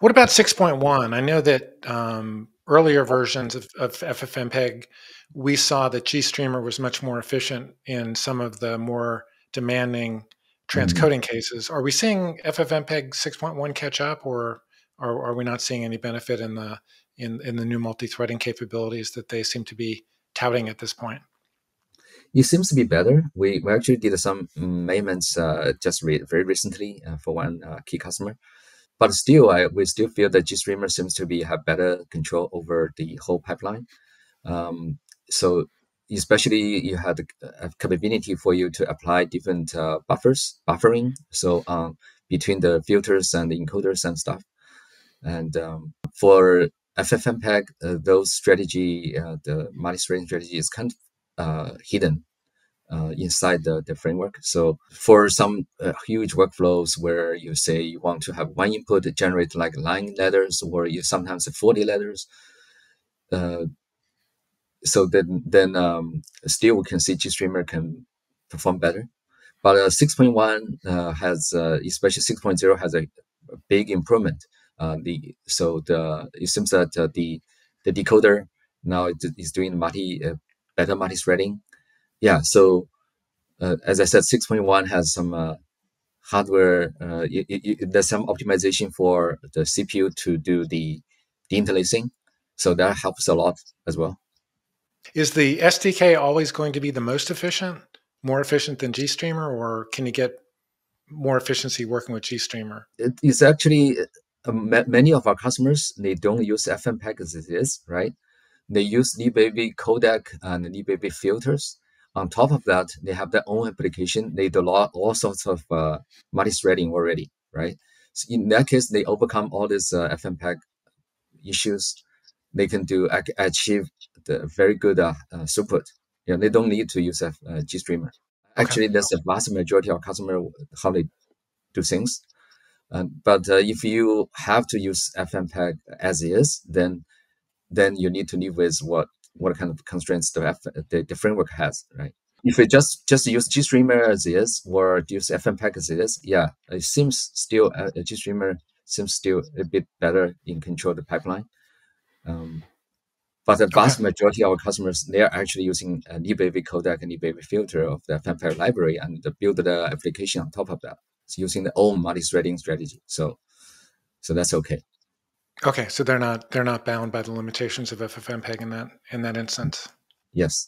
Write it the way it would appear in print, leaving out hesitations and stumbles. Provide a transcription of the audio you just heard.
What about 6.1? I know that earlier versions of FFmpeg, we saw that GStreamer was much more efficient in some of the more demanding transcoding cases. Are we seeing FFmpeg 6.1 catch up, or are we not seeing any benefit in the new multi-threading capabilities that they seem to be touting at this point? It seems to be better. We actually did some amendments just very recently for one key customer. But still, we still feel that GStreamer seems to have better control over the whole pipeline. So especially you had a capability for you to apply different buffering. So between the filters and the encoders and stuff. And for FFmpeg, those strategy, the multi-threading strategy is kind of hidden inside the framework. So for some huge workflows where you say you want to have one input generate like line letters, or you sometimes 40 letters, so then still we can see GStreamer can perform better. But 6.1 has, especially 6.0 has a big improvement. It seems that the decoder now is doing better multi-threading. Yeah, so as I said, 6.1 has some hardware, there's some optimization for the CPU to do the interlacing. So that helps a lot as well. Is the SDK always going to be the most efficient, more efficient than GStreamer, or can you get more efficiency working with GStreamer? It is actually, many of our customers, they don't use FFmpeg as it is, right? They use libavcodec and libavfilters. On top of that, they have their own application. They do all sorts of multi-threading already, right? So in that case, they overcome all these FFmpeg issues. They can achieve the very good throughput. You know, they don't need to use GStreamer. Actually, that's the vast majority of customer how they do things. But if you have to use FFmpeg as is, then you need to live with what kind of constraints the framework has, right? If you just use GStreamer as is or use FFmpeg as is, yeah, it seems still GStreamer seems still a bit better in control of the pipeline. But the vast majority of our customers, they are actually using libavcodec and libavfilter of the FFmpeg library and build the application on top of that. It's using their own multi-threading strategy, so that's okay. Okay, so they're not bound by the limitations of FFmpeg in that instance. Yes.